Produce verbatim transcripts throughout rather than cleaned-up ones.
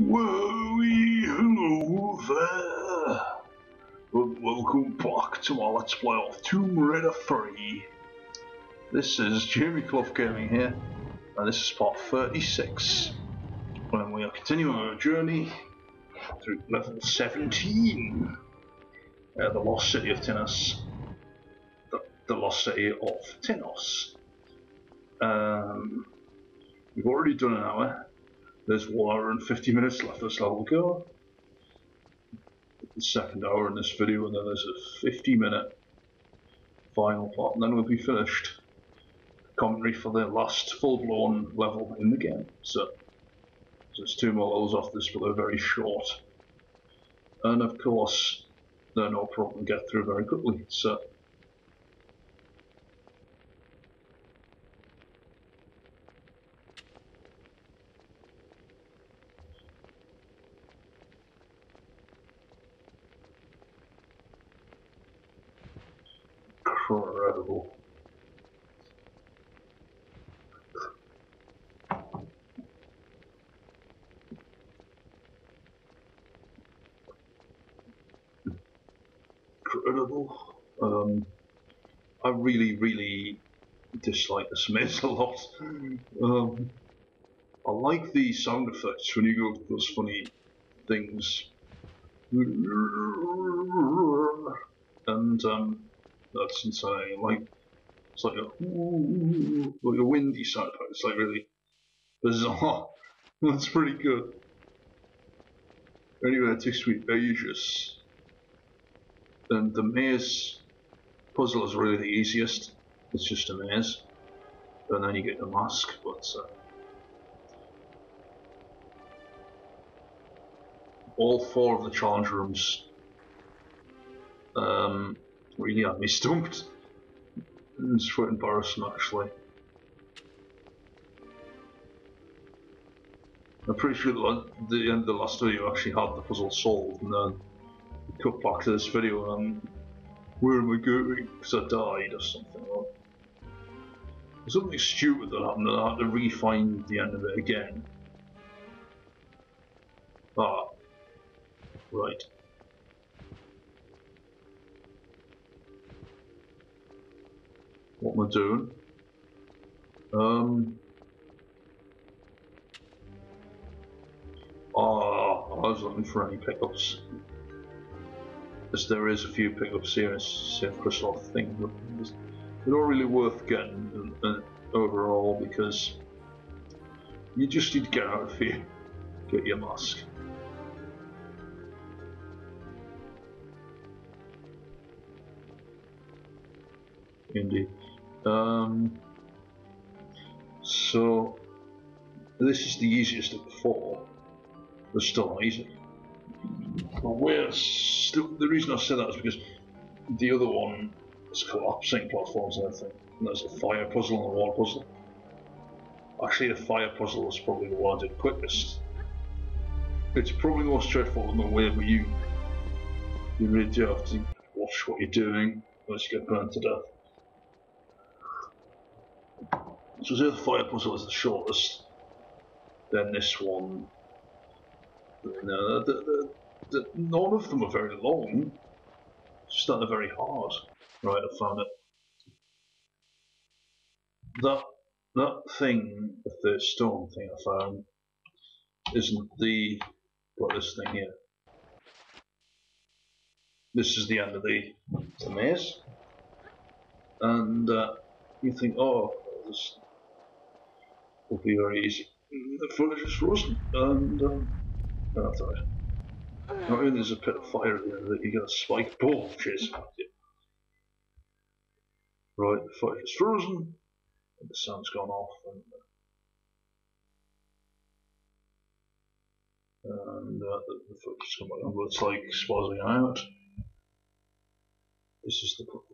Wooey hello there! Welcome back to our Let's Play of Tomb Raider three. This is Jeremy Clough Gaming here, and this is part thirty-six. And we are continuing our journey through level seventeen. Uh, the Lost City of Tinnos. The, the Lost City of Tinnos. Um, we've already done an hour. There's one hour and fifty minutes left of this level to go. The second hour in this video, and then there's a fifty minute final part, and then we'll be finished. Commentary for the last full-blown level in the game. So, so it's two more levels off this, but they're very short. And of course, they're no problem to get through very quickly. So. Incredible. Incredible. Um, I really, really dislike this maze a lot. Um, I like the sound effects when you go to those funny things. And, um... that's insane. Like it's like a ooh, like a windy sound effect. It's like really bizarre. That's pretty good. Anyway, it takes me ages, and the maze puzzle is really the easiest. It's just a maze, and then you get the mask. But uh, all four of the challenge rooms. Um. Really had me stumped. It's quite embarrassing, actually. I'm pretty sure that at the end of the last video I actually had the puzzle solved, and then I cut back to this video and where am I going? Because I died or something. Something stupid that happened, and I had to re-find the end of it again. Ah. Right. What am I doing? Um. Ah, oh, I was looking for any pickups. As there is a few pickups here, it's a crystal thing, but they're not really worth getting uh, overall because you just need to get out of here, get your mask. Indeed. Um, so, this is the easiest of the four. It's still not easy. But we're still, the reason I said that is because the other one is collapsing platforms and everything. And there's a fire puzzle and a water puzzle. Actually, the fire puzzle is probably the one I did quickest. It's probably more straightforward in the way where you, you really do have to watch what you're doing, unless you get burned to death. So the fire puzzle is the shortest, then this one, no, the, the, the, none of them are very long, just that they're very hard. Right, I found it. That, that thing, the stone thing I found, isn't the, well, this thing here. This is the end of the, the maze, and uh, you think, oh, this will be very easy. The footage is frozen, and um, I died. Not only there's a pit of fire at the end of it, you get a spike ball chasing at you. Right, the footage is frozen, and the sound's gone off, and, and uh, the, the footage has come back on, but it's like spazzing out. This is the problem.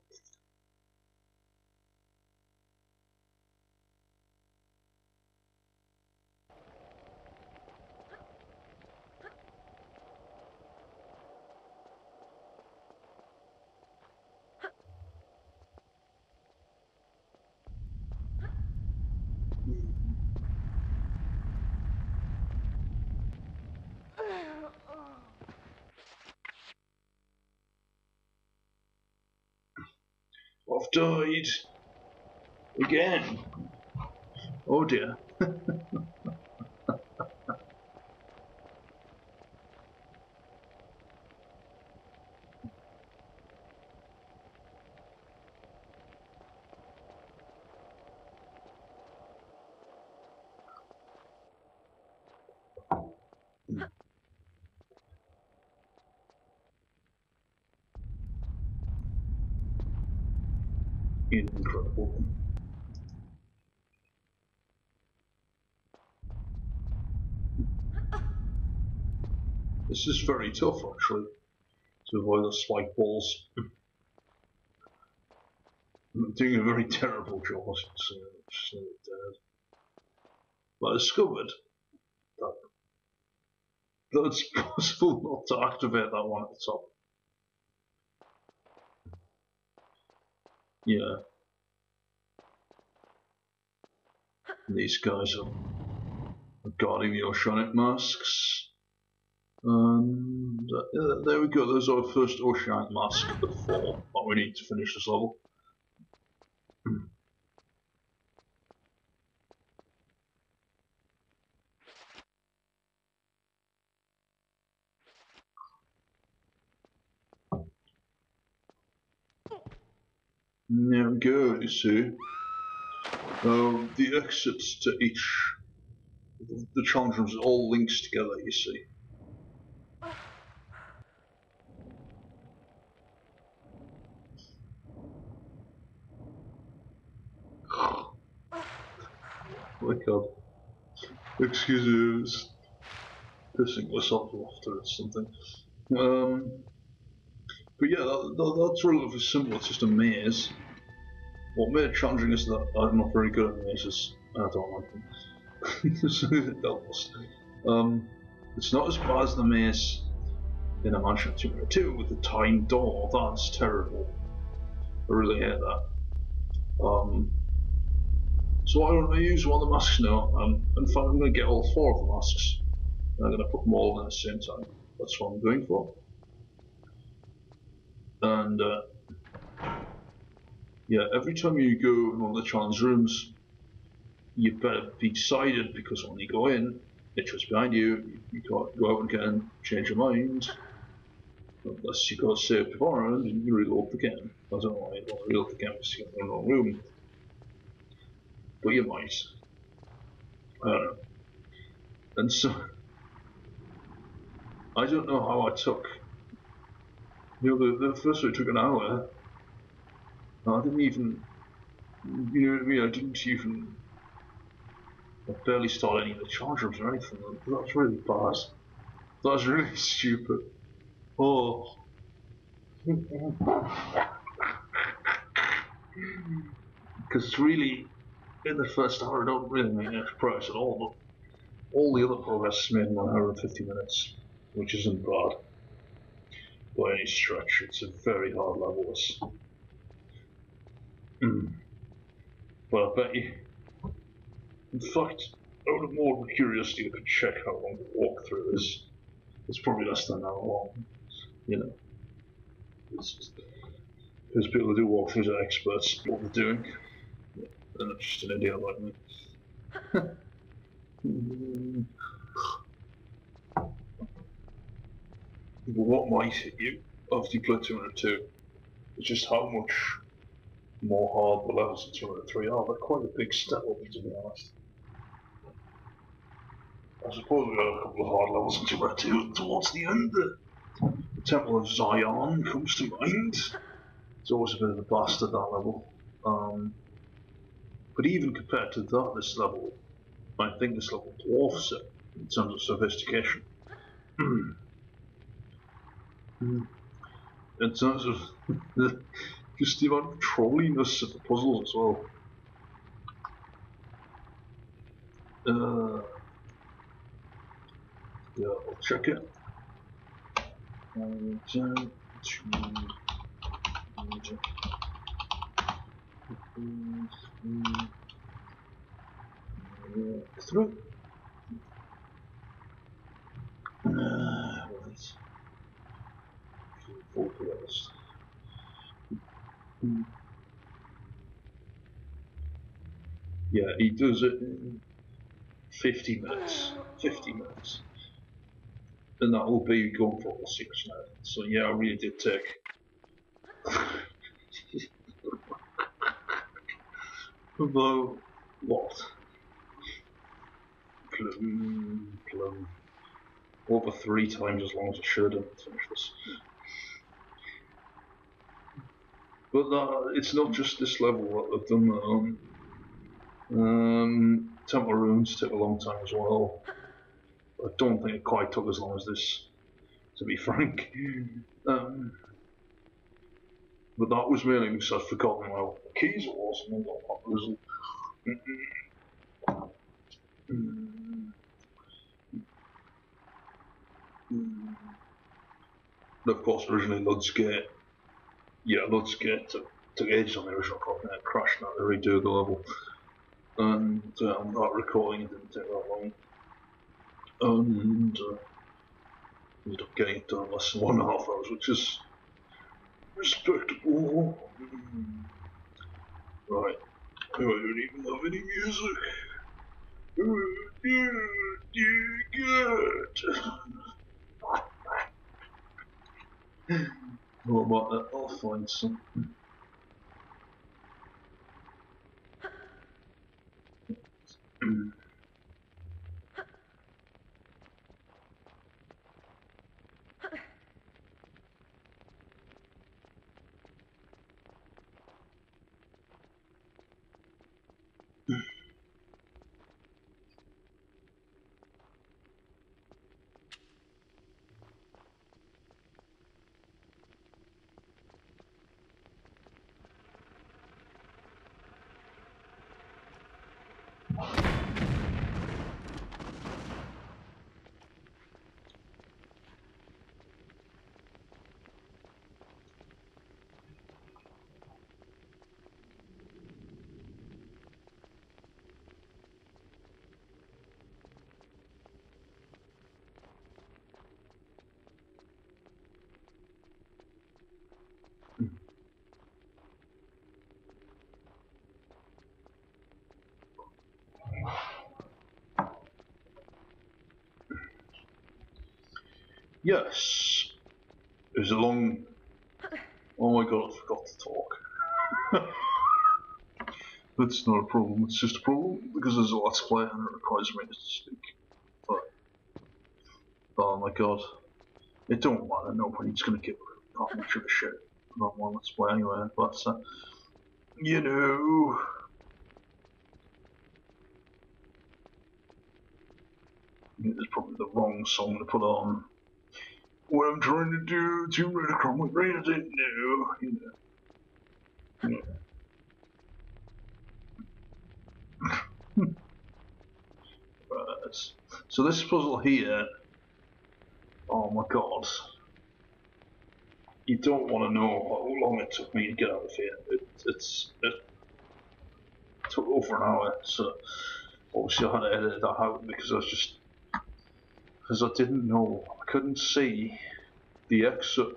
I've died. Again. Oh dear. Incredible. This is very tough, actually, to avoid the spike balls. I'm doing a very terrible job, so, so but I discovered that, that it's possible not to activate that one at the top. Yeah. These guys are guarding the oceanic masks. And uh, there we go, there's our first oceanic mask of the four that we need to finish this level. There we go, you see. Um, the exits to each of the challenge rooms all links together, you see. Wake up. Excuse me, pissing myself off to something. Um, but yeah, that, that, that's relatively simple, it's just a maze. What made it challenging is that I'm not very good at mazes. I don't like them. So it helps. Um, it's not as bad as the maze in a mansion of Tomb Raider two with the time door. That's terrible. I really hate that. Um, so why don't I use one of the masks now? Um, in fact, I'm going to get all four of the masks. And I'm going to put them all in at the same time. That's what I'm going for. And... Uh, Yeah, every time you go in one of the challenge rooms, you better be decided, because when you go in, it's just behind you, you can't go out and again, change your mind. Unless you got saved beforehand and you reload the game. I don't know why you don't reload the game because you're in the wrong room. But you might. I don't know. And so, I don't know how I took, you know, the, the first one took an hour. I didn't even, you know what I mean, I didn't even, I barely started any of the charge rooms or anything. That's really bad. That's really stupid. Oh. Because really, in the first hour, I don't really make much progress at all, but all the other progress is made in one hour and fifty minutes, which isn't bad by any stretch. It's a very hard level, this. Mm. But I bet you, in fact, out of more curiosity, I could check how long the walkthrough is. It's probably less than an hour long, you know. Because people who do walkthroughs are experts at what they're doing. They're not just an idiot like me. What might hit you after you play two oh two is just how much more hard the levels of two oh three are. They're quite a big step up, to be honest. I suppose we got a couple of hard levels in two oh two towards the end. The Temple of Zion comes to mind. It's always a bit of a bastard, that level. Um, but even compared to that, this level, I think this level dwarfs it in terms of sophistication. In terms of the just the amount of trolliness of the puzzle as well. Uh, yeah, I'll check it. And then through. Uh, right. Four players. Yeah, he does it in fifty minutes. fifty minutes. And that will be going for six minutes. So yeah, I really did take. About what? Plum, plum. Over three times as long as I should have finished this. But that, it's not just this level that I've done that on. Um, Temple Ruins took a long time as well. I don't think it quite took as long as this, to be frank. Um, but that was mainly because I'd forgotten how the keys was and all that puzzle. And of course, originally Ludsgate. Yeah, Ludsgate took, took ages on the original copy and it crashed and I had to redo the level. And um, that recording it didn't take that long. And uh, ended up getting it done less than one and a half hours, which is respectable. Right. I don't even have any music. Oh, dear, dear God. What about that? I'll find something. Yes, it was a long. Oh my god, I forgot to talk. That's not a problem, it's just a problem because there's a let's play and it requires me to speak. But, oh my god, it don't matter, nobody's gonna give that much of a shit about one let's play anyway, but uh, you know. It's probably the wrong song to put on. What I'm trying to do, Tomb Raider Cromwell Raider didn't know, you know. Yeah. Right. So this puzzle here, oh my god. You don't want to know how long it took me to get out of here. It, it's, it took over an hour, so obviously I had to edit that out because I was just, because I didn't know, I couldn't see the exit,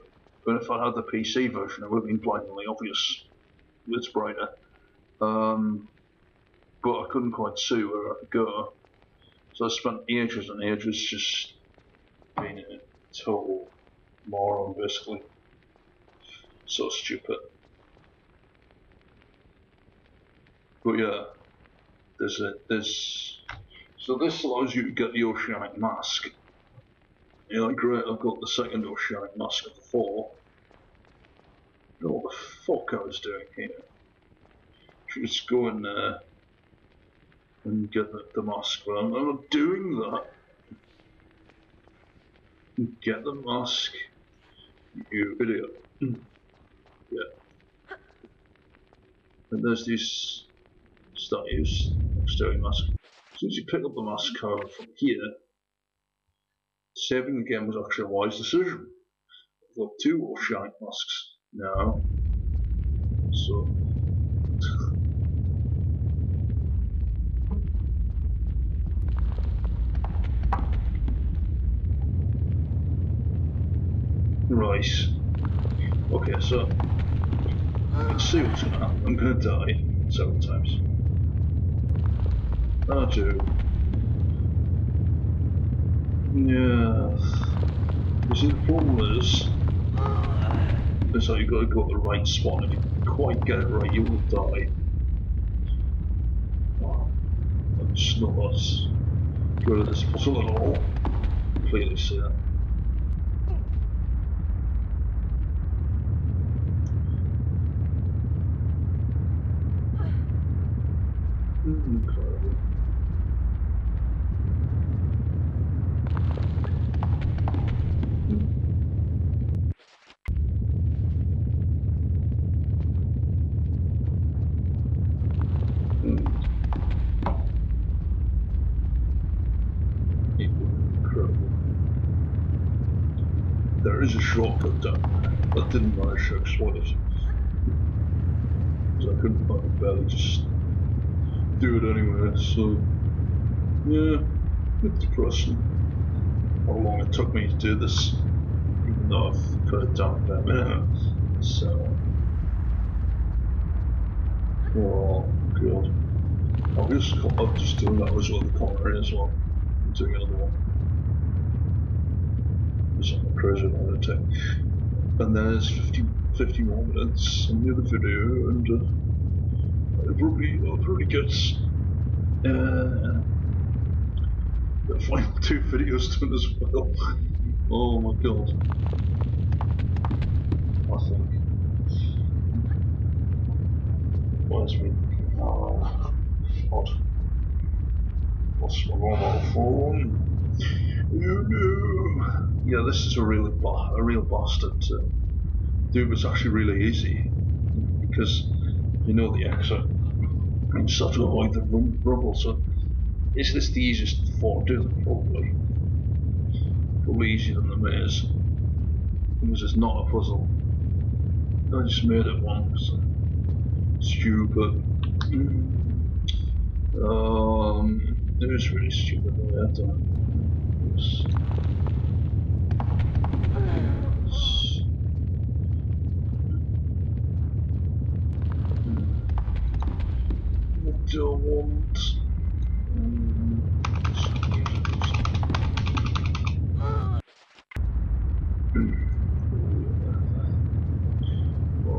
but if I had the P C version it would have been blindingly obvious, it's brighter, um, but I couldn't quite see where I could go, so I spent ages and ages just being a total moron basically, so stupid, but yeah, there's a, there's, so this allows you to get the oceanic mask. Yeah, great, I've got the second oceanic mask of the four. Know what the fuck I was doing here. Just go in there and get the, the mask. Well, I'm not doing that. Get the mask, you idiot. Yeah. And there's these statues, staring mask. As soon as you pick up the mask card from here, saving the game was actually a wise decision. I've got two oceanic masks now. So right. Okay, so let's see what's gonna happen. I'm gonna die several times. aren't you? Yes. Because the problem is, it's like you've got to go to the right spot. If you quite get it right, you will die. That's not us. Go to this puzzle at all. Clearly see that. Incredible. Incredible. There is a shortcut down there. I didn't manage to exploit it. Because I couldn't find it, barely just do it anyway, so yeah, a bit depressing how long it took me to do this, even though I've put it down for a minute, so oh god, I'm just, I'm just doing that with the corner as well, I'm doing another one, because I'm a crazy one at a time, and then it's fifty, fifty more minutes in the other video, and uh, It probably, it probably gets uh, the final two videos done as well. Oh my god. I think. Where's me? Oh, God. Lost my normal phone. You know. Yeah, this is a, really ba a real bastard to do, but it's actually really easy. Because you know the exit. And just have to avoid the rubble, so is this the easiest form to do? Probably. Probably easier than the maze. Because it's not a puzzle. I just made it once. Stupid. Um, it was really stupid the way I've done it. It's, it's, don't want um, oh,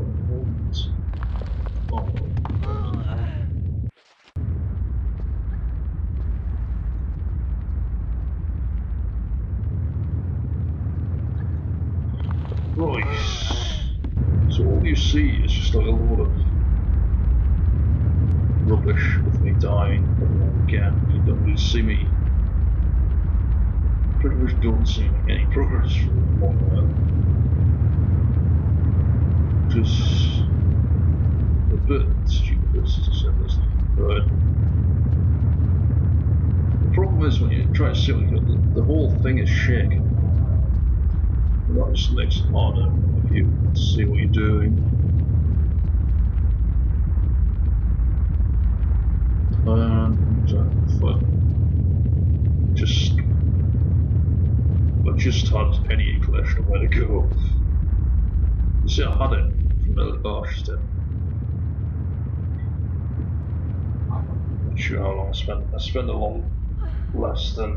right, so all you see is just like a lot of rubbish with me dying again. You don't really see me. Pretty much don't see any progress for a long while. Just a bit stupid to say this, but the problem is when you try to see it, the whole thing is shaking. And that just makes it harder if you see what you're doing. And just, I just had any inclination of where to go. You see, I had it from the last step. I'm not sure how long I spent. I spent a lot less than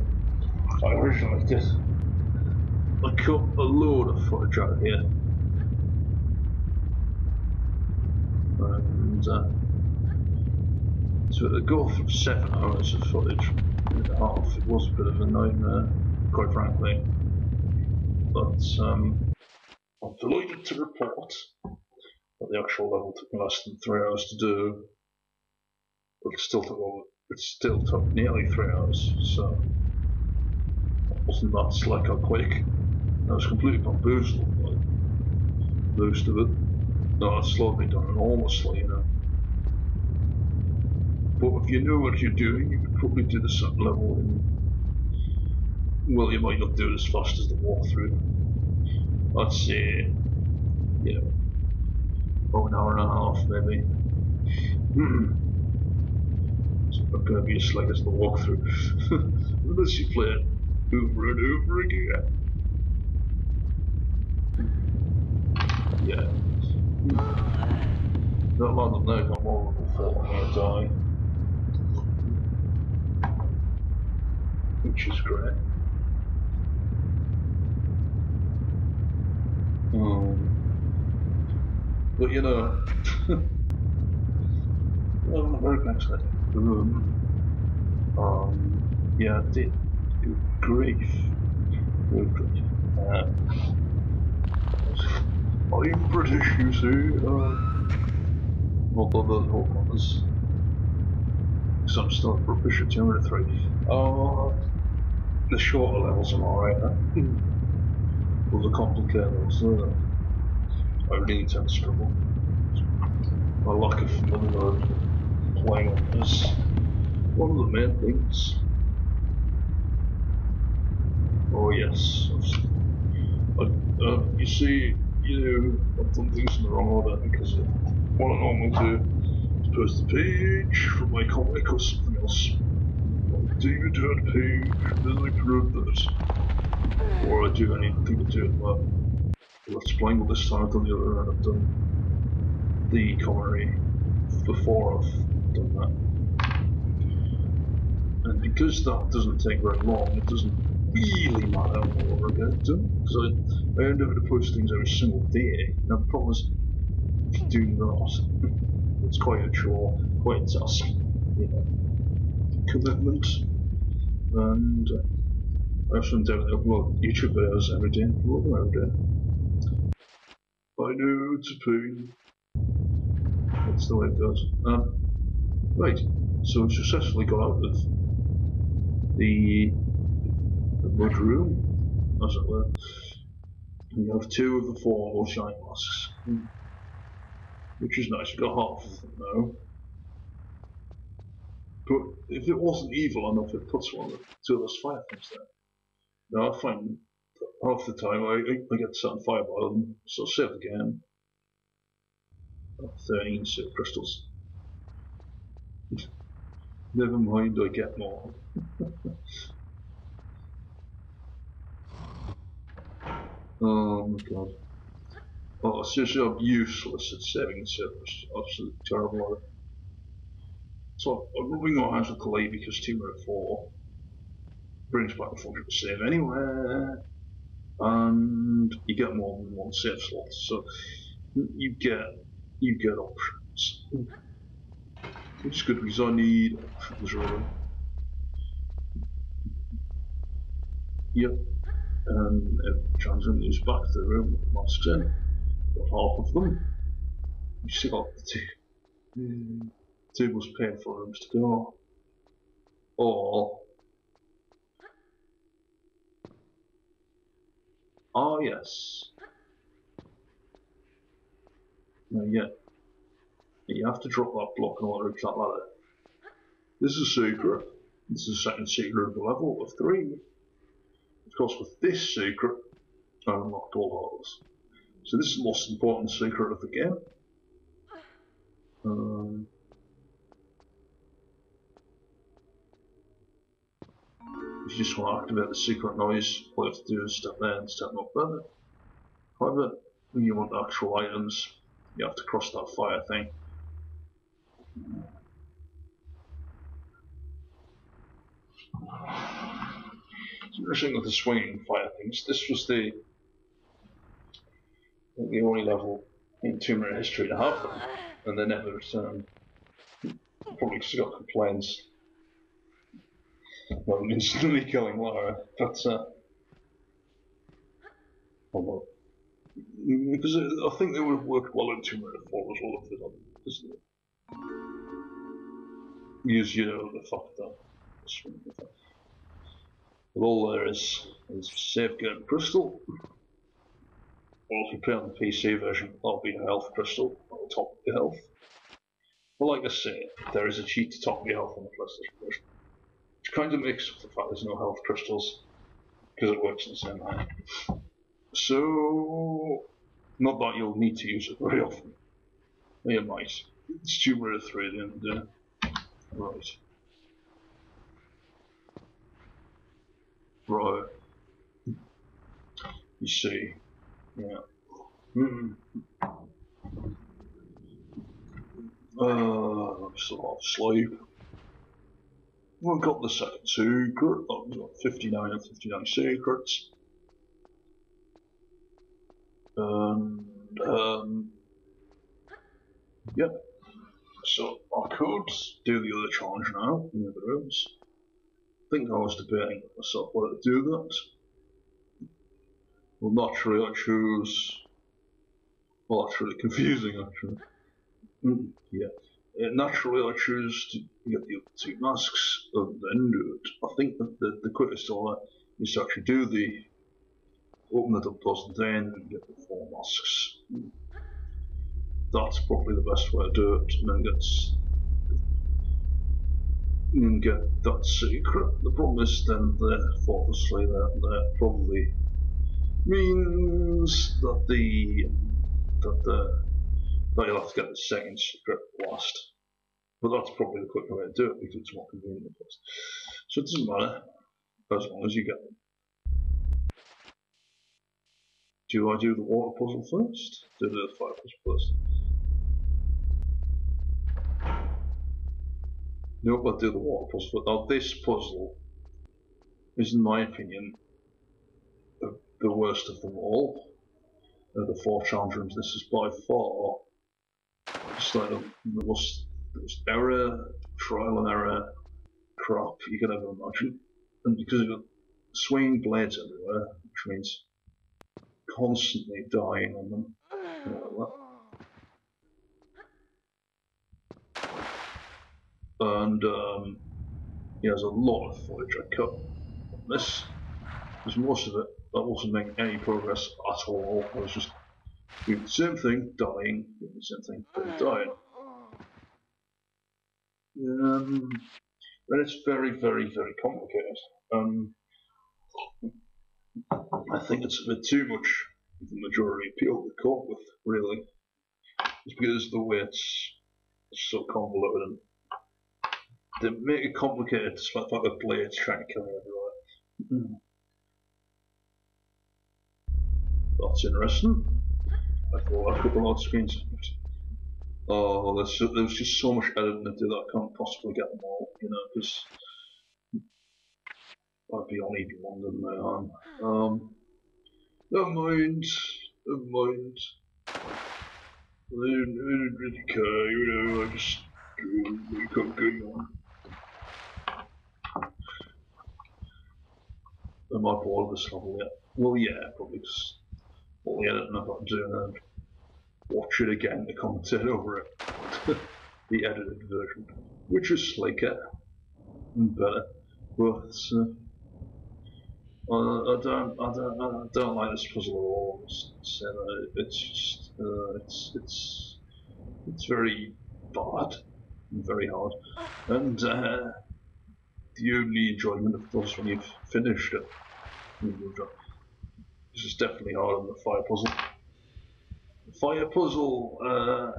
I originally did. I cut a load of footage out here. And, uh, so the go for seven hours of footage and a half, it was a bit of a nightmare, quite frankly. But um, I'm delighted to report that the actual level took me less than three hours to do. But it still took well, it still took nearly three hours, so it wasn't that slick or quick. I was completely bamboozled by most of it. No, it slowed me down enormously, you know. But if you know what you're doing, you could probably do the sub level in, well, you might not do it as fast as the walkthrough. I'd say, you know, about an hour and a half maybe. It's not going to be as slick as the walkthrough, unless you play it over and over again. Yeah. That man that knows I'm horrible for when I die. which is great. Um, but you know, well, very nice idea. Um, um, yeah, I did. Good grief. Good grief. Uh, I'm British, you see. Uh, not that that all matters. Because I'm still rubbish at Tomb Raider three. Oh, the shorter levels are alright, huh? But the complicated levels, uh, I really tend to struggle. My lack of familiarity playing on this, one of the main things. Oh yes, I, uh, you see, you know, I've done things in the wrong order because what I normally do is post the page from my comic or something else. I do do a page, then I promote this. Or I do anything to do with that. Let's playing with this time, I've done the other end, I've done the commentary before I've done that. And because that doesn't take very long, it doesn't really matter what I get done, because I, I endeavour to post things every single day, and I promise if you do that, it's quite a chore, quite a task, you know, commitment, and uh, I also endeavour to upload YouTube videos every day, and upload them every day. I know, it's a pain, that's the way it goes. Um, right, so we successfully got out of the mud room, as it were. We have two of the four all shine masks, which is nice. We've got half of them now. But if it wasn't evil enough, it puts one of the, two of those fire things there. Now I find half the time I, I get set on fire by them, so save the game. thirteen silver crystals. Never mind, I get more. Oh my god. Oh, seriously, I'm useless at saving the service. Absolutely terrible. So, I'm rubbing my hands with clay because Tomb Raider four brings back the function to save anywhere. And you get more than one save slot, so you get you get options. Which is good because I need options, really. Yep. And uh, Transient is back to the room with the masks in. Got half of them. You still got the two. Mm. Two was paying for rooms to go. Or. Oh, yes. Now, yeah. You have to drop that block in order to reach that ladder. This is a secret. This is the second secret of the level of three. Of course, with this secret, I unlocked all Hallows. So this is the most important secret of the game. Um, if you just want to activate the secret noise, all you have to do is step there and step up there. However, when you want the actual items, you have to cross that fire thing. It's interesting with the swinging fire things. This was the the only level in Tomb Raider history to have them, and they never returned. Probably because I got complaints about them instantly killing Lara, but uh, although, because I think they would have worked well in Tomb Raider four as well if they'd done it, isn't it? Use you know the fact that the swinging effect. Well, all there is is safeguard crystal. Well, if you play on the P C version, that'll be a health crystal. That'll top your health. But like I say, there is a cheat to top your health on the PlayStation version, which kind of makes up the fact there's no health crystals because it works in the same way. So, not that you'll need to use it very often. You might. It's Tomb Raider three at the end of the day. Right. Right. You see. Yeah. Mm. Uh, I'm still half asleep. We've got the second secret. Oh, we've got fifty-nine of fifty-nine secrets. And, um, yeah. So I could do the other challenge now in the other rooms. I think I was debating myself whether to do that. Well, naturally, I choose. Well, that's really confusing, actually. Mm, yeah. Uh, naturally, I choose to get the other two masks and then do it. I think that the, the quickest order is to actually do the. Open the double doors and then get the four masks. Mm. That's probably the best way to do it, and then get, and get that secret. The problem is then that obviously that, that probably means that the that the that you'll have to get the second secret last. But that's probably the quicker way to do it because it's more convenient for us. So it doesn't matter as long as you get them. Do I do the water puzzle first? Do the fire puzzle first? Nope, I do the water puzzle first. Now this puzzle is, in my opinion, the, the worst of them all. Of the four challenge rooms, this is by far just like the most, the most error, trial and error crap you can ever imagine. And because you've got swinging blades everywhere, which means constantly dying on them. And um, yeah, there's a lot of footage I cut on this, because most of it I wasn't making any progress at all. I was just doing the same thing, dying, doing the same thing, and dying. Um, and it's very, very, very complicated. Um, I think it's a bit too much for the majority of people to cope with, really. It's because the way it's so convoluted. They make it complicated despite the fact that blades trying to kill you everywhere. Mm. That's interesting. I thought I could load screens. Oh, there's, so, there's just so much editing to do that I can't possibly get them all, you know, because I'd be on even one, didn't I? Um, um, never mind, never mind. I didn't, I didn't really care, you know, I just kept going on. Am I bored of this level yet? Well, yeah, probably just all the editing I've got to do and watch it again to commentate over it. The edited version, which is slicker and better, but. Uh, Uh, I don't, I don't, I don't like this puzzle at all. So, uh, it's just, uh, it's, it's, it's very bad and very hard. And uh, the only enjoyment of those when you've finished it. This is definitely harder than the fire puzzle. The fire puzzle, uh,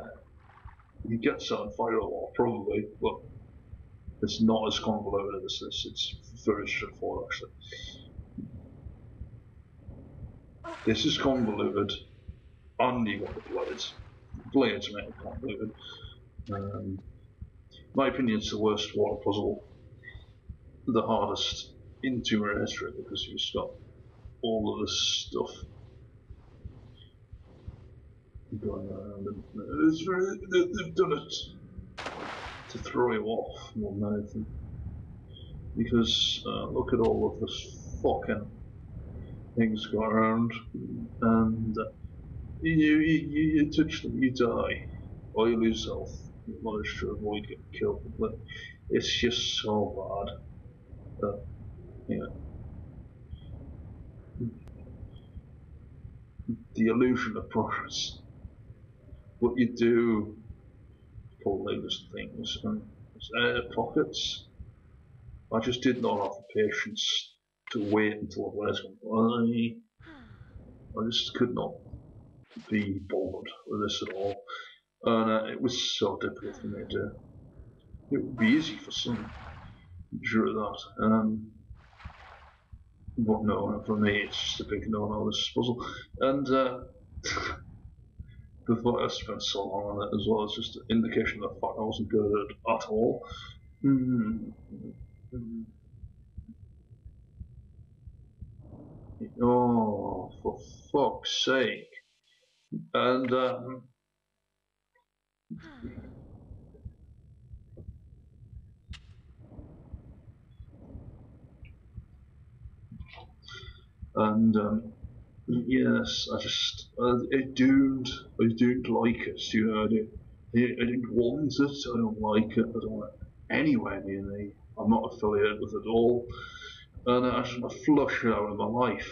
you get set on fire a lot probably, but it's not as convoluted as this. It's very straightforward actually. This is convoluted, and you got the blades. Blades make it convoluted. Um, my opinion, it's the worst water puzzle, the hardest in Tomb Raider history because you've got all of this stuff going around. And it's really, they've done it to throw you off more than anything because uh, look at all of this fucking. Things go around, and uh, you, you, you, you touch them, you die, or you lose health. You manage to avoid getting killed, but it's just so bad. Uh, yeah. The illusion of progress. What you do, pull those things, and air pockets. I just did not have the patience. To wait until the last one. I, I just could not be bothered with this at all, and uh, it was so difficult for me to do. It would be easy for some, sure of that. Um, but no, for me it's just a big no-no. This puzzle, and uh, the fact I spent so long on it as well is just an indication of the fact I wasn't good at it at all. Mm. Oh, for fuck's sake. And, um... and, um... yes, I just... Uh, it doomed... I didn't like it, you know, I didn't, I didn't want it, I don't like it, I don't want it anywhere near me. I'm not affiliated with it at all. And I just want to flush it out of my life,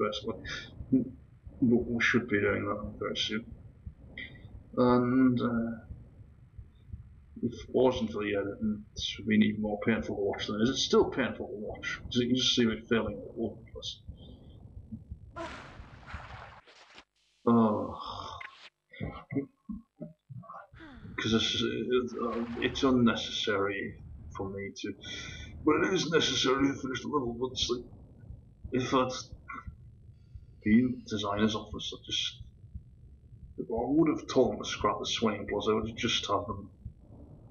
basically. We should be doing that very soon. And uh, if it wasn't for the editing, it's been even more painful to watch than it is. It's still painful to watch, because you can just see me failing at one place. Oh. Because it's, it's unnecessary for me to. But it is necessary to finish the level, but it's like, if that's been designer's office, I just, if I would have torn the scrap of swinging puzzle, I would have just have them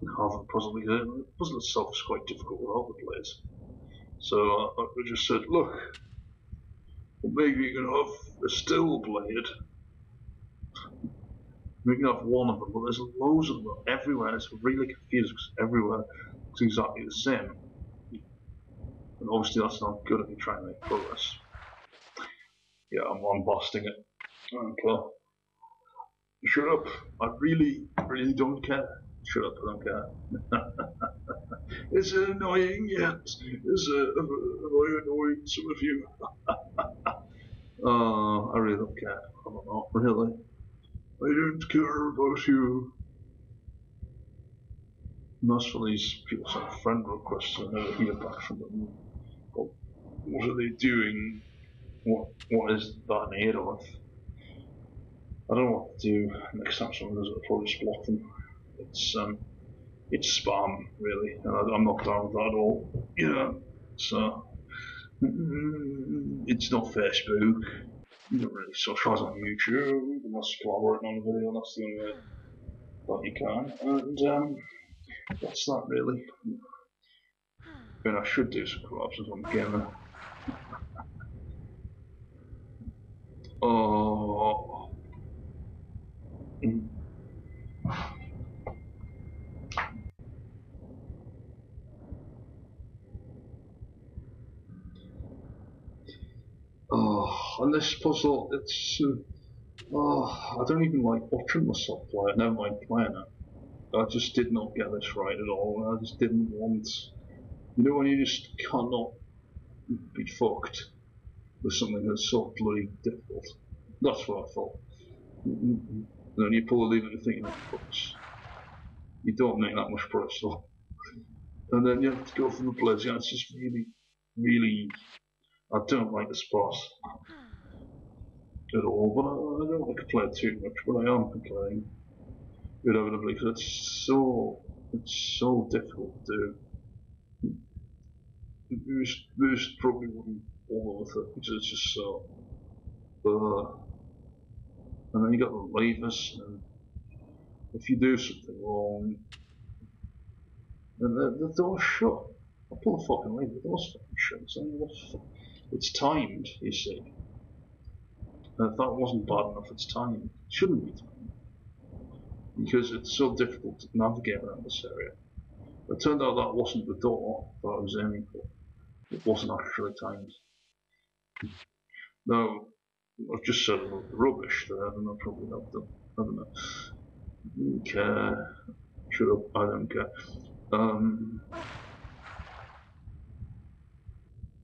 have a puzzle, because the puzzle itself is quite difficult without the players. So I, I just said, look, well, maybe you can have a steel blade. We can have one of them, but there's loads of them everywhere, and it's really confusing because everywhere it's exactly the same. And obviously that's not good at me trying to make progress. Yeah, I'm lambasting it. Okay. Shut up. I really, really don't care. Shut up, I don't care. Is it annoying yet? Is it have, have I annoyed some of you? uh, I really don't care. I don't know, really. I don't care about you. Most of these people send friend requests and never hear back from them. But what are they doing? What what is that made of? I don't know what to do next time someone does it. I'll probably just block them. It's um, it's spam really, and I, I'm not down with that at all. Yeah, so it's not Facebook. You don't really socialise on YouTube unless you're collaborating on a video. That's the only way that you can. And um. That's that really. I mean, I should do some collabs as I'm gaming. Oh. Mm. Oh, and this puzzle, it's. Uh, oh, I don't even like watching myself play it, never mind playing it. I just did not get this right at all. I just didn't want, you know, when you just cannot be fucked with something that's so bloody difficult. That's what I thought. And then you pull a lever and think, of course, you don't make that much progress at all. And then you have to go from the place. Yeah, it's just really, really. I don't like this boss at all. But I, I don't like to play it too much. But I am complaining. Inevitably, because it's so it's so difficult to do. Most, most probably wouldn't bother with it because it's just so. Uh, and then you got the levers, and if you do something wrong, then the, the door's shut. I pull the fucking lever, the door's fucking shut. It's, like, it's timed, you see. And if that wasn't bad enough, it's timed. It shouldn't be timed. Because it's so difficult to navigate around this area. It turned out that wasn't the door that I was aiming for. It wasn't actually timed. Now, I've just said a lot of rubbish there, and I probably have done. I don't know. I don't care. Shut up, I don't care. Um,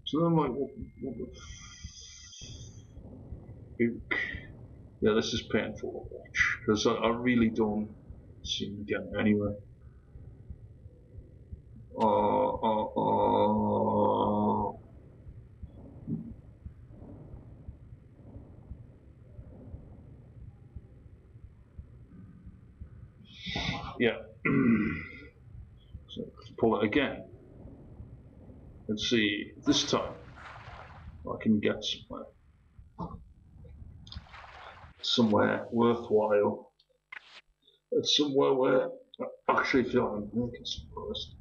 so then I'm like, what, what the fuck? Yeah, this is painful to watch, because I, I really don't seem to get it anyway. Uh, uh, uh. Yeah. So, let's pull it again. Let's see, this time I can get somewhere. Somewhere worthwhile. It's somewhere where I actually feel I'm making some progress.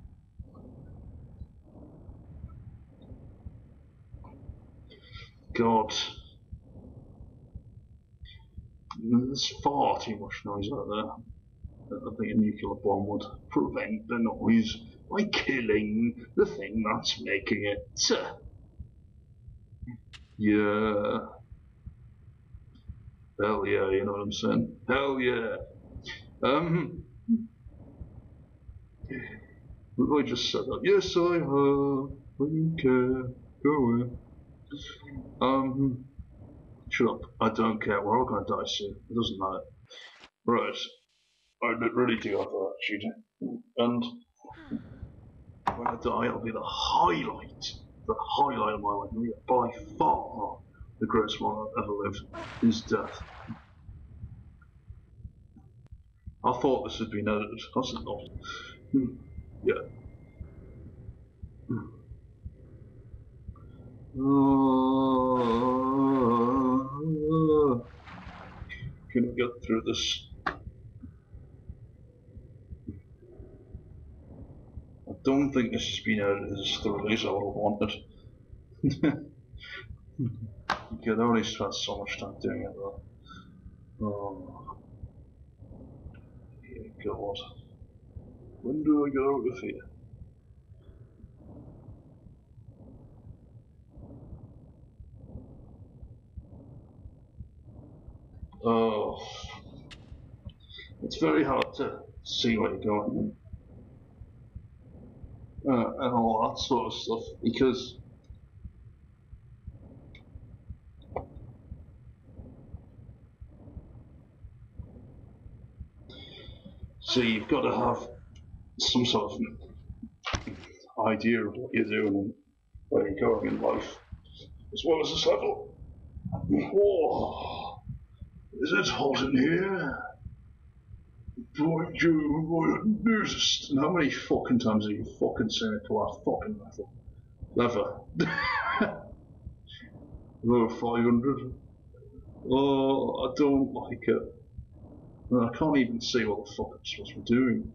God. There's far too much noise out there. I think a nuclear bomb would prevent the noise by killing the thing that's making it. Yeah. Hell yeah, you know what I'm saying? Hell yeah. Um. I just said that. Yes, I have. I don't care. Go away. Um. Shut up. I don't care. We're all going to die soon. It doesn't matter. Right. I really do have that attitude. And when I die, it'll be the highlight. The highlight of my life. By far, the greatest one I've ever lived is death. I thought this had been edited. That's not. Hmm. Yeah. Hmm. Uh, can we get through this? I don't think this has been edited as thoroughly as I would have wanted. Okay, I already spent so much time doing it though. Um, yeah, God. When do I get out of here? Oh, it's very hard to see where you're going uh, and all that sort of stuff because so you've got to have some sort of idea of what you're doing and where you're going in life, as well as this level. Whoa! Is it hot in here? Boy, you wouldn't notice. And how many fucking times have you fucking seen it to our fucking level? Lever. Lever five hundred. Oh, I don't like it. I can't even see what the fuck I'm supposed to be doing.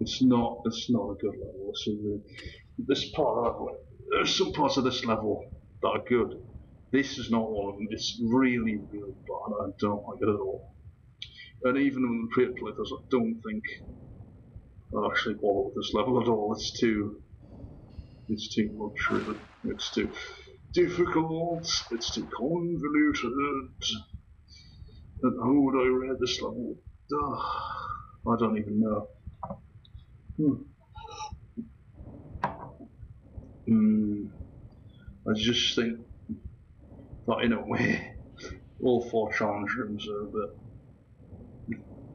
It's not, it's not a good level. It's a really, this part of it, there's some parts of this level that are good. This is not one of them. It's really, really bad. I don't like it at all. And even in the pre-playthroughs, I don't think I actually bother with this level at all. It's too, it's too luxury. It's too difficult. It's too convoluted. And how would I rate this level? Ugh, I don't even know. Hmm. Mm. I just think that in a way, all four challenge rooms are a bit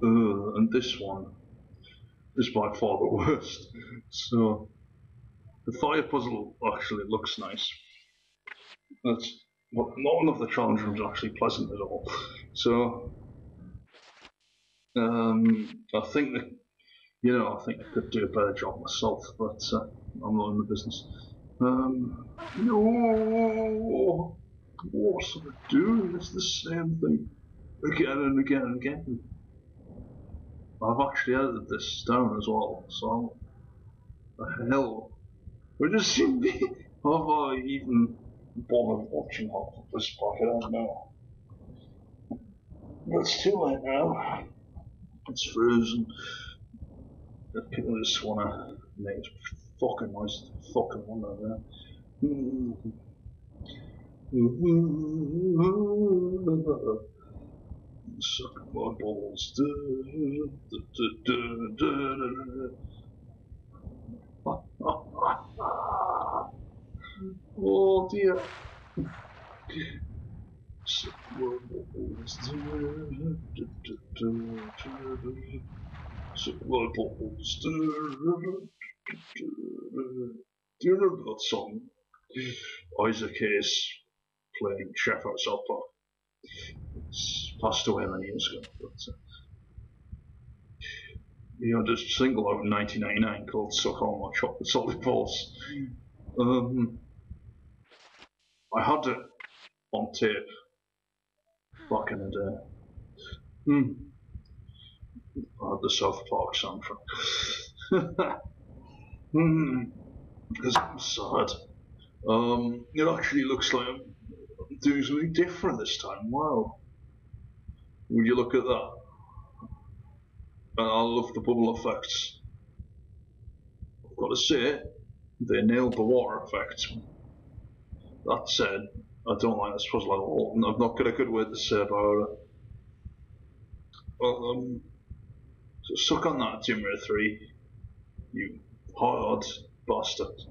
uh, and this one is by far the worst. So the fire puzzle actually looks nice. That's well, none of the challenge rooms are actually pleasant at all. So um, I think the You know, I think I could do a better job myself, but uh, I'm not in the business. Um, no! What am I doing? It's the same thing again and again and again. I've actually edited this down as well, so I'm... hell? We're just seeing me... Have I even bothered watching half of this part? I don't know. It's too late now. It's frozen. People just wanna make fucking noise. Fucking wonder there. Suck my balls. Oh dear. Suck my balls. So my balls. Do you remember that song? Isaac Hayes playing Chef at South Park. It's passed away many years ago, but uh, you know, just a single out in nineteen ninety-nine called Suck On My Chocolate Solid Balls. Um, I had it on tape back in the day. Hmm. Uh, the South Park soundtrack. Because mm, I'm sad. Um, it actually looks like I'm doing something different this time. Wow. Would you look at that? And I love the bubble effects. I've got to say, they nailed the water effect. That said, I don't like this puzzle at all, and I've not got a good word to say about it. Well, um, so suck on that, Tomb Raider three, you hard bastard.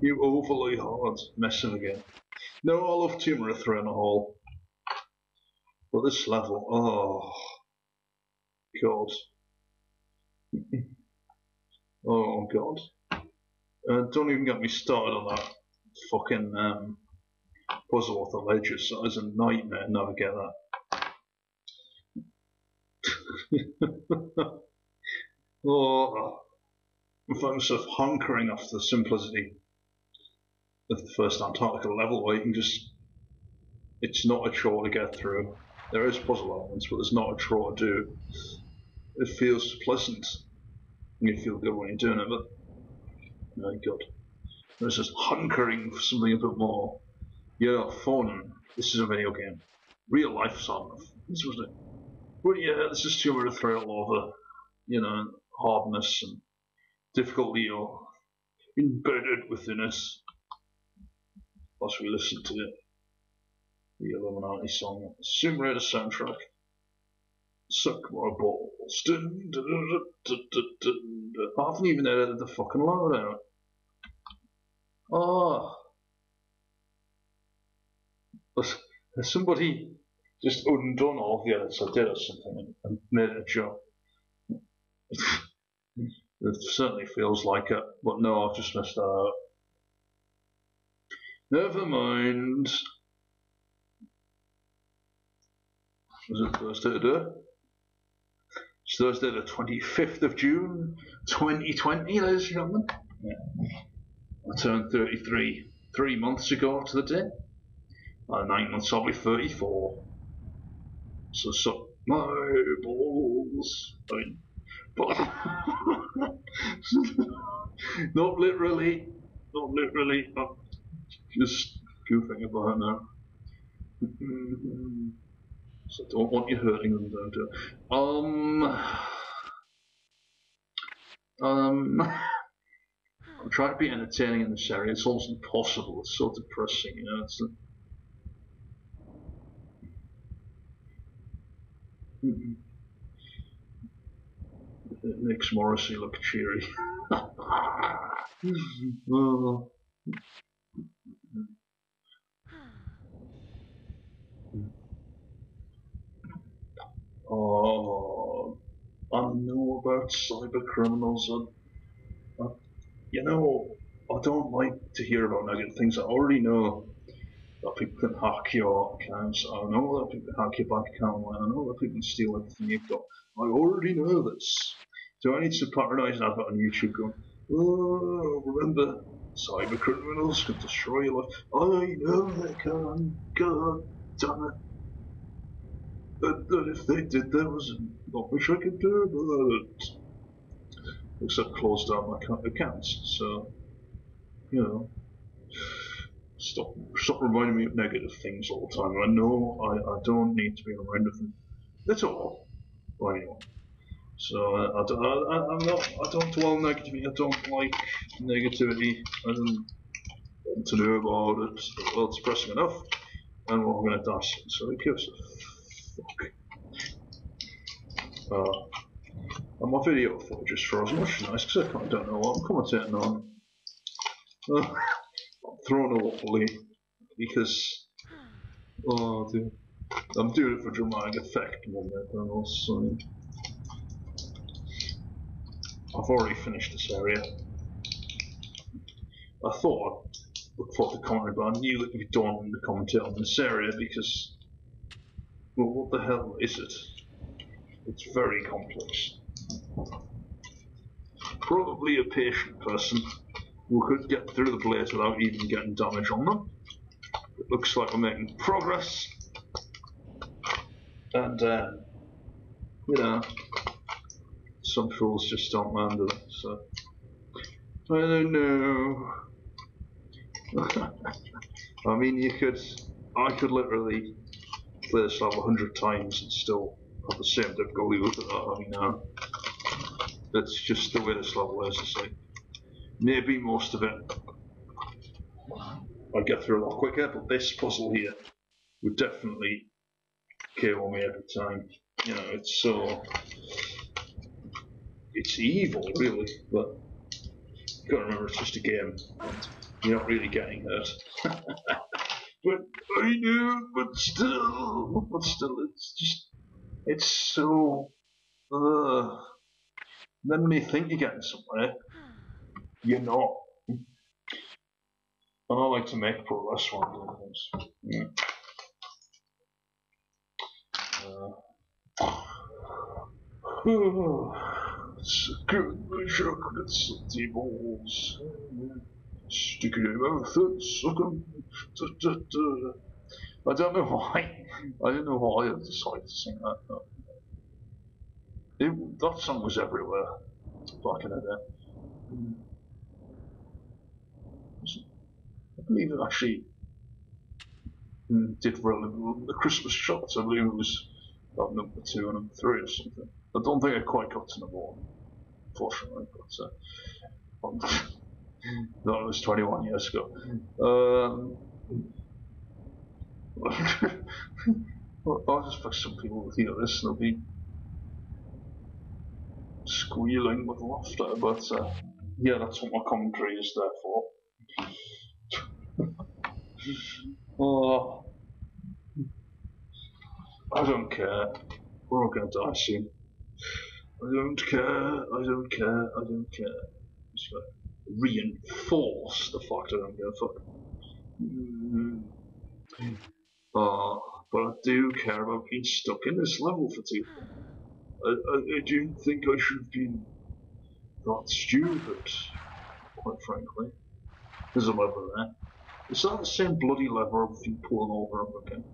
You overly hard, messing again. No, I love Tomb Raider three in a whole. But this level, oh, God. Oh, God. Uh, don't even get me started on that fucking um, puzzle with the ledges. That is a nightmare, never get that. Oh, I found myself hankering after the simplicity of the first Antarctica level, where you can just, it's not a chore to get through. There is puzzle elements, but there's not a chore to do. It feels pleasant, and you feel good when you're doing it, but my God, there's just hunkering for something a bit more. Yeah, fun. This is a video game. Real life song. This was it. But yeah, this is Tomb Raider three all over. You know, hardness and difficulty are embedded within us. Plus, we listen to it. The Illuminati song. Tomb Raider soundtrack. Suck my balls. Dun, dun, dun, dun, dun, dun, dun. I haven't even edited the fucking load out. Oh. Somebody just undone all the edits I did or something and made a joke. It certainly feels like it, but no, I've just messed that out. Never mind. Is it Thursday today? It's Thursday the twenty-fifth of June, twenty twenty, ladies and gentlemen. Yeah. I turned thirty-three three months ago to the day. Uh, nine months I'll be thirty-four. So suck my balls. I mean, but not literally, not literally. I'm just goofing about now. So I don't want you hurting them, don't do it. Um, um, I'm trying to be entertaining in this area. It's almost impossible. It's so depressing, you know. It's, Mm-mm. It makes Morrissey look cheery. Oh. Oh, I know about cyber criminals. I, I, you know, I don't like to hear about negative things. I already know that people can hack your accounts. I know that people can hack your bank account. I know that people can steal everything you've got. I already know this. Do I need to patronize an advert on YouTube going, oh, remember, cyber criminals can destroy your life? I know they can. God damn it. That, that if they did, there was not much I could do about it. Except close down my accounts. So, you know, stop stop reminding me of negative things all the time. I know I, I don't need to be reminded of them at all by anyone. So I, I don't I, I'm not I don't dwell on negativity. I don't like negativity. I don't want to know about it. Well, it's pressing enough, and we're going to dash it. So it gives a Uh, and my video footage is frozen, which is nice because I don't know what I'm commentating on. Uh, I'm throwing a wobbly because, oh dear, I'm doing it for dramatic effect more than also. I've already finished this area. I thought I'd look forward to commenting, but I knew that it'd be daunting to commentate on this area because, well, what the hell is it? It's very complex. Probably a patient person who could get through the blades without even getting damage on them. It looks like we're making progress. And, uh, you know, some fools just don't mind it. So, I don't know. I mean, you could, I could literally play this level a hundred times and still have the same difficulty with it. I mean, uh, that's just the way this level is. It's like, maybe most of it I'd get through a lot quicker, but this puzzle here would definitely K O me every time. You know, it's so, it's evil, really, but you've got to remember it's just a game. You're not really getting hurt. But I do, but still, but still, it's just, it's so, uh, then when you think you're getting somewhere, you're not. And I like to make progress when I'm doing things. Yeah. Uh, oh, it's a good chocolates and tea balls. Stick it in your mouth and suck them. I don't know why. I don't know why I decided to sing that. It, that song was everywhere back in the day. I believe it actually did well in the Christmas charts. I believe it was about number two and number three or something. I don't think it quite got to number one, unfortunately. But, uh, that was twenty-one years ago. Um, I'll just fix some people with hear this and they'll be squealing with laughter, but uh, yeah, that's what my commentary is there for. uh, I don't care. We're all gonna die soon. I don't care, I don't care, I don't care. It's like, reinforce the fact that I'm going to fuck. Mm. Uh, but I do care about being stuck in this level for too long. I, I, I don't think I should have been that stupid, quite frankly. There's a lever there. Is that the same bloody lever I've been pulling over and again?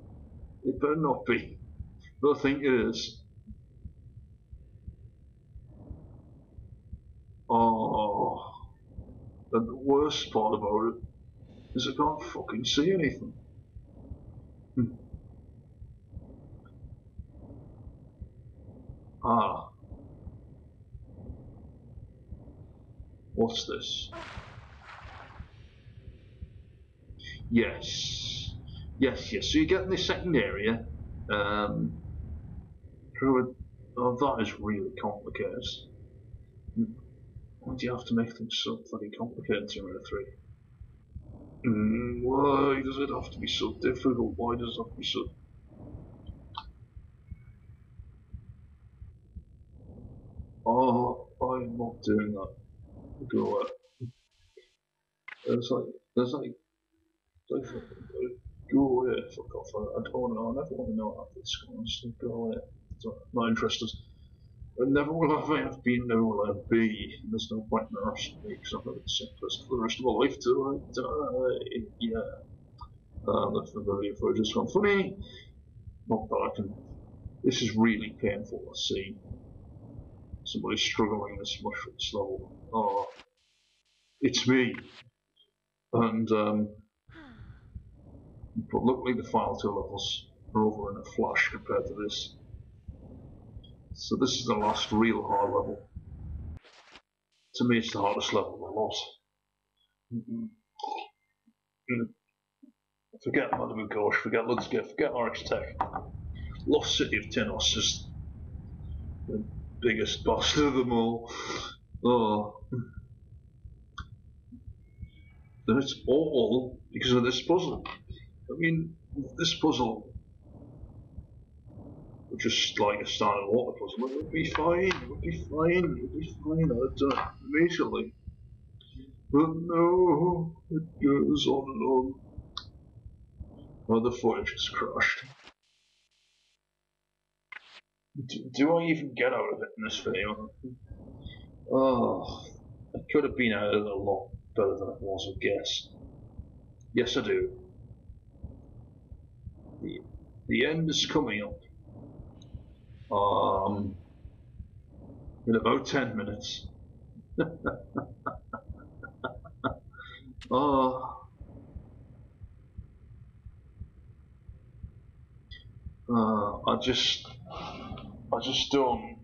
It better not be. But I think it is. Oh. And the worst part about it is I can't fucking see anything. Hmm. Ah. What's this? Yes. Yes, yes. So you get in this second area. Um, oh, that is really complicated. Hmm. Why do you have to make things so bloody complicated in Tomb Raider three? Mm, why does it have to be so difficult? Why does it have to be so... Oh, I'm not doing that. Go away. It's like, it's like... Go away, fuck off. I don't want to know, I never want to know how this goes. Go away. Not interested. But never will I have been, never will I be. There's no point in the rest of me because I'm going to be simplest for the rest of my life till I die. Yeah. Um, that's the video for just one funny. Not that I can. This is really painful to see. Somebody struggling this much with this level. Oh. It's me. And, um. But luckily the final two levels are over in a flash compared to this. So this is the last real hard level. To me it's the hardest level of the lot. Mm-mm. Mm. Forget Madame Gauche, forget Lutzke, forget R X Tech. Lost City of Tinnos is the biggest bastard of them all. Oh. And it's all because of this puzzle. I mean, this puzzle, just like a standard water puzzle, it would be fine, it would be fine, it would be fine, I'd done it immediately. But no, it goes on and on. Oh, the footage is crushed. Do, do I even get out of it in this video? Oh, I could have been out of it a lot better than it was, I guess. Yes, I do. The, the end is coming up. Um, in about ten minutes. Oh. Uh, I just, I just don't,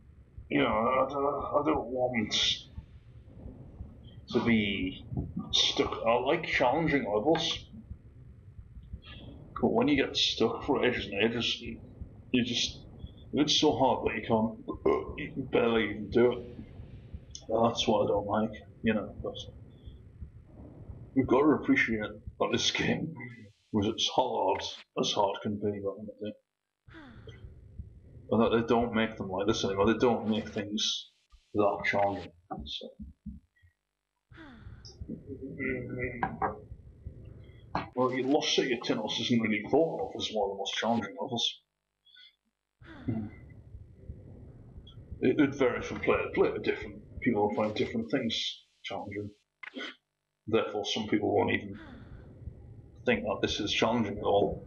you know, I don't, I don't want to be stuck. I like challenging levels, but when you get stuck for ages and ages, you just, it's so hard that you can't, you can barely even do it. That's what I don't like, you know, but you've got to appreciate that this game was as hard as hard can be, I think. And that they don't make them like this anymore. They don't make things that challenging. So. Well, you Lost City of Tinnos isn't really thought of as one of the most challenging levels. It, it varies from player to player. Different people will find different things challenging. Therefore, some people won't even think that this is challenging at all.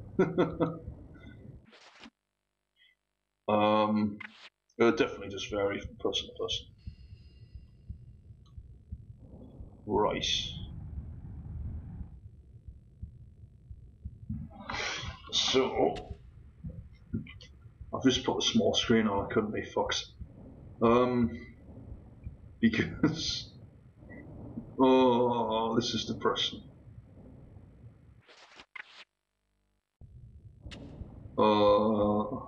Um, it'll definitely just vary from person to person. Right. So, I've just put a small screen on, I couldn't be fucked. Um, because, oh, this is depressing. Uh...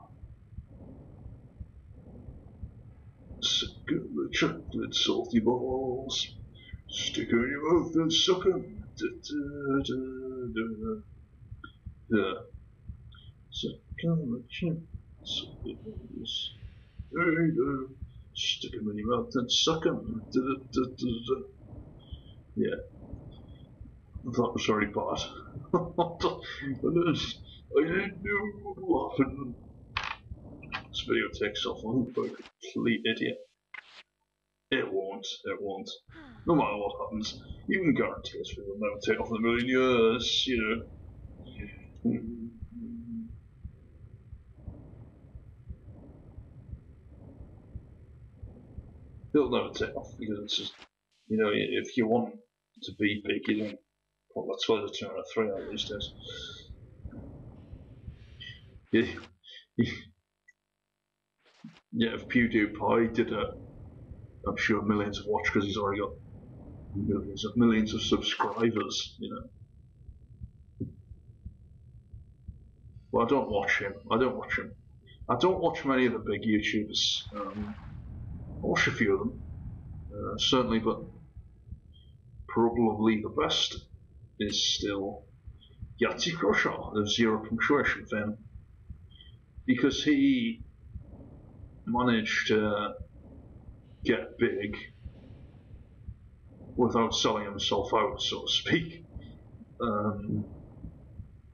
Chocolate salty balls, stick in your mouth and suck 'em. Da, da, da, da. Yeah. Chocolate balls. Stick 'em in your mouth and suck 'em. Da, da, da, da. Yeah. That was very bad. I didn't know what happened. This video takes off. I'm a complete idiot. It won't, it won't. No matter what happens, you can guarantee us we will never take off in a million years, you know. It'll never take off because it's just, you know, if you want to be big, you don't. Well, that's why they're two out of three out these days. Yeah. Yeah, if PewDiePie did a. I'm sure millions have watched because he's already got millions of millions of subscribers, you know. Well, I don't watch him. I don't watch him. I don't watch many of the big YouTubers. Um, I watch a few of them, uh, certainly, but probably the best is still Yahtzee Croshaw, the Zero Punctuation fan, because he managed to. Uh, get big without selling himself out, so to speak. Um,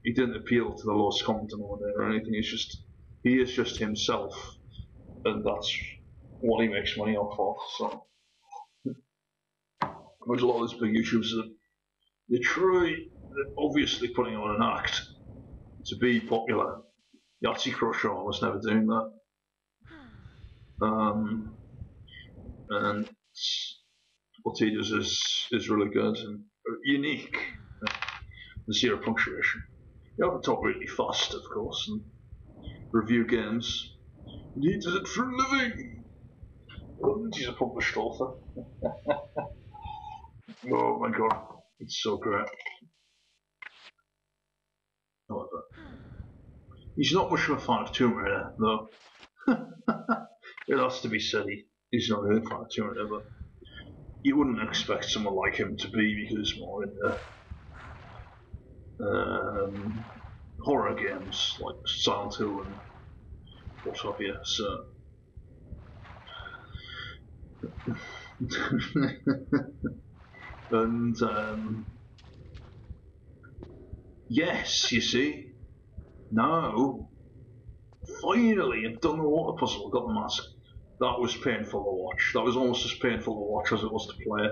he didn't appeal to the lowest common denominator or anything. It's just he is just himself, and that's what he makes money off of. So, there's a lot of these big YouTubers that they try, they're obviously putting on an act to be popular. Yahtzee Croshaw was never doing that. Um. And what he does is, is really good and unique. The Zero Punctuation. You have to talk really fast, of course, and review games. And he does it for a living! And he's a published author. Oh my god, it's so great. However, he's not much of a fan of Tomb Raider, though. It has to be said. He's not really quite too much, but you wouldn't expect someone like him to be because he's more in the um, horror games like Silent Hill and what have you. So and um, yes, you see, now finally I've done the water puzzle. Got the mask. That was painful to watch. That was almost as painful to watch as it was to play.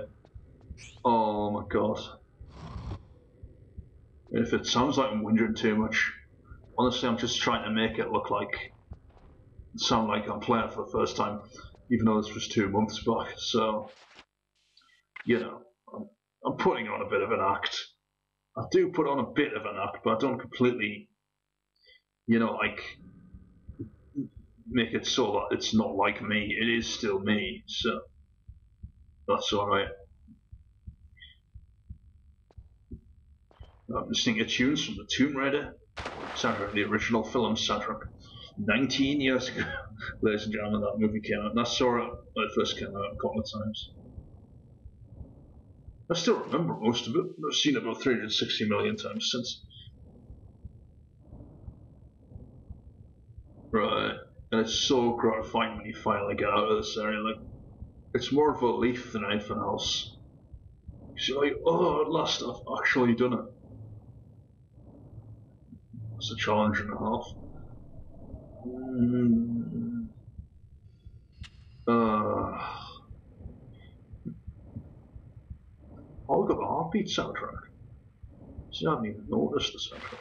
Oh my god. If it sounds like I'm whinging too much, honestly I'm just trying to make it look like, sound like I'm playing for the first time, even though this was two months back, so, you know, I'm, I'm putting on a bit of an act. I do put on a bit of an act, but I don't completely, you know, like, make it so that it's not like me. It is still me, so that's all right. I'm listening to tunes from the Tomb Raider soundtrack, the original film soundtrack. nineteen years ago, ladies and gentlemen, that movie came out, and I saw it when it first came out a couple of times. I still remember most of it, but I've seen it about three hundred sixty million times since. Right, and it's so gratifying when you finally get out of this area. Like, it's more of a relief than anything else. You're like, oh, at last I've actually done it. It's a challenge and a half. Mm. Uh. Oh, we've got the Heartbeat soundtrack. See, I haven't even noticed the soundtrack.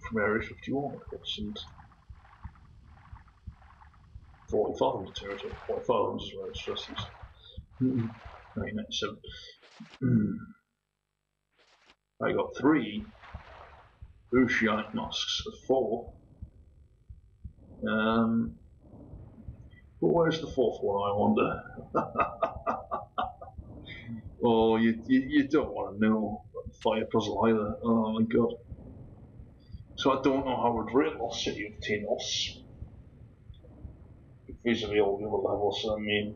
From Area fifty-one, I guess, and forty-five territory. forty-five is where it's just used. nineteen ninety-seven. Mm. I got three Bushiite masks for four. Um, but where's the fourth one, I wonder? Oh, you, you, you don't want to know about the fire puzzle either. Oh my god. So I don't know how I'd rate Lost City of Tinnos vis-a-vis all the other levels. I mean,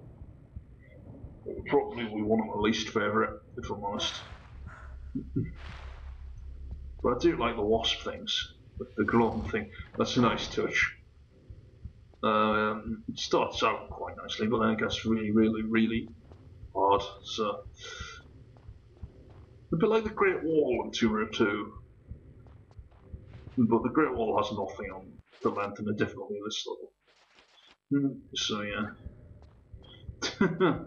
it would probably be one of my least favourite, if I'm honest. But I do like the wasp things, the glowing thing. That's a nice touch. Um, it starts out quite nicely, but then it gets really, really, really hard. So a bit like the Great Wall in Tomb Raider two, but the Great Wall has nothing on the length and the difficulty of this level. So yeah.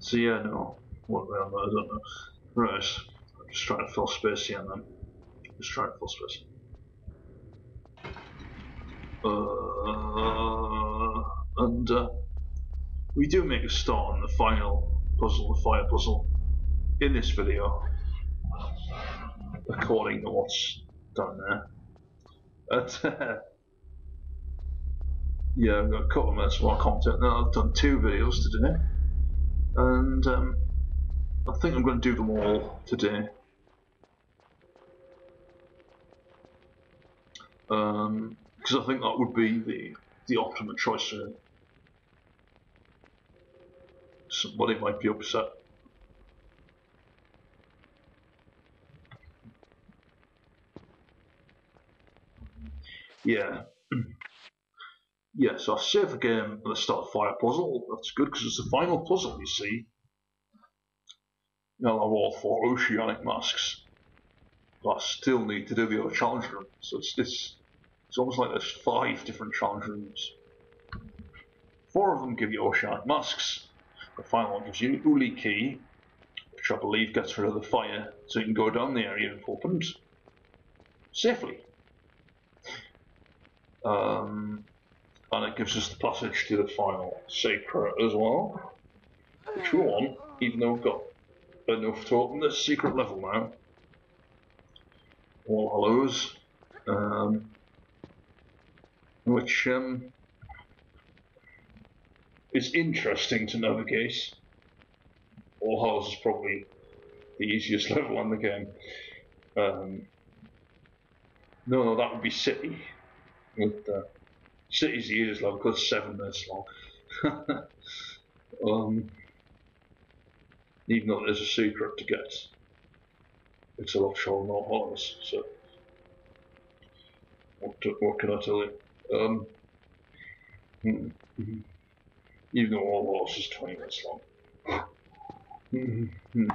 So yeah, no, what around that, I don't know. Right, I'm just trying to fill space here, and then just trying to fill space. Uh, and uh, we do make a start on the final puzzle, the fire puzzle, in this video, according to what's down there. But, uh, yeah, I've got a couple of minutes more content now. I've done two videos today, and um, I think I'm going to do them all today. Because um, I think that would be the, the optimum choice for me. Somebody might be upset. Yeah. Yeah, so I save the game and I start a fire puzzle. That's good because it's the final puzzle, you see. Now I've all four oceanic masks. But I still need to do the other challenge room. So it's it's it's almost like there's five different challenge rooms. Four of them give you oceanic masks. The final one gives you an Uli key, which I believe gets rid of the fire, so you can go down the area if opened safely. Um, and it gives us the passage to the final secret as well, which we want, even though we've got enough to open this secret level now. All Hallows, um, which um, is interesting to navigate. All Hallows is probably the easiest level in the game. Um, no, no, that would be City. With uh, City's the easiest level because it's seven minutes long. um, even though there's a secret to get, it's a lot shorter than All Hallows. So what, to, what can I tell you? Um, mm-hmm. Even though All Hallows is twenty minutes long. Mm-hmm.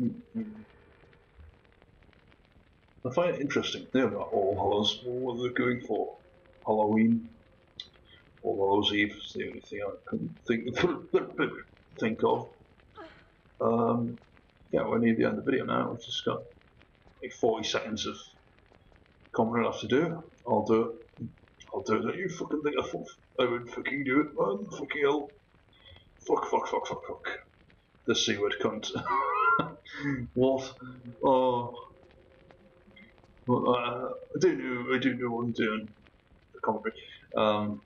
Mm-hmm. I find it interesting. They're not All Hallows. What are they going for? Halloween? All Hallows Eve is the only thing I can think think of. Um, yeah, we're near the end of the video now. We've just got like forty seconds of comment I have to do. I'll do it. I'll do it. Don't you fucking think I, f I would fucking do it, man? Fucking hell. Fuck, fuck, fuck, fuck, fuck. the seaward cunt. What? Oh. Well, uh, I do know, I do know what I'm doing. The commentary. Um,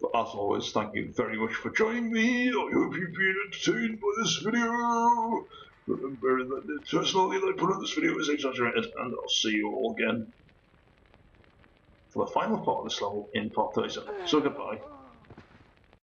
but as always, thank you very much for joining me. I hope you've been entertained by this video. Remember that the personality that I put on this video is exaggerated, and I'll see you all again for the final part of this level in part thirty-seven. So goodbye.